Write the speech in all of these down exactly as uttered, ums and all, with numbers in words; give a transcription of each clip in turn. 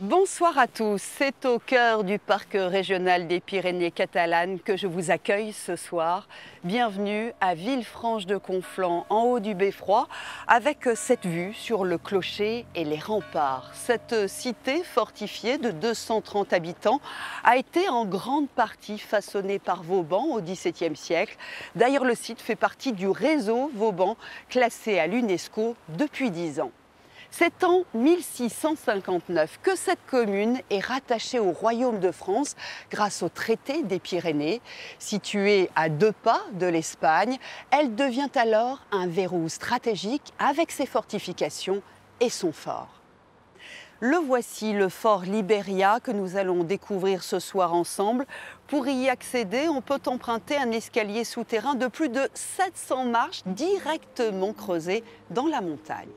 Bonsoir à tous, c'est au cœur du parc régional des Pyrénées-Catalanes que je vous accueille ce soir. Bienvenue à Villefranche-de-Conflent, en haut du Beffroi, avec cette vue sur le clocher et les remparts. Cette cité fortifiée de deux cent trente habitants a été en grande partie façonnée par Vauban au dix-septième siècle. D'ailleurs, le site fait partie du réseau Vauban, classé à l'UNESCO depuis dix ans. C'est en mille six cent cinquante-neuf que cette commune est rattachée au Royaume de France grâce au traité des Pyrénées. Située à deux pas de l'Espagne, elle devient alors un verrou stratégique avec ses fortifications et son fort. Le voici, le fort Liberia, que nous allons découvrir ce soir ensemble. Pour y accéder, on peut emprunter un escalier souterrain de plus de sept cents marches directement creusées dans la montagne.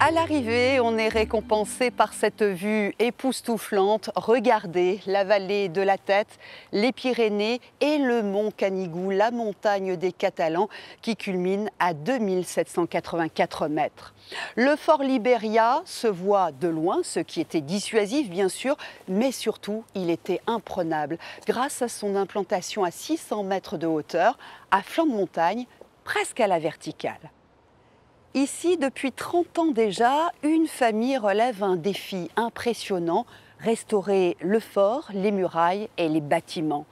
À l'arrivée, on est récompensé par cette vue époustouflante. Regardez la vallée de la Tête, les Pyrénées et le mont Canigou, la montagne des Catalans, qui culmine à deux mille sept cent quatre-vingt-quatre mètres. Le fort Liberia se voit de loin, ce qui était dissuasif bien sûr, mais surtout il était imprenable grâce à son implantation à six cents mètres de hauteur, à flanc de montagne, presque à la verticale. Ici, depuis trente ans déjà, une famille relève un défi impressionnant, restaurer le fort, les murailles et les bâtiments.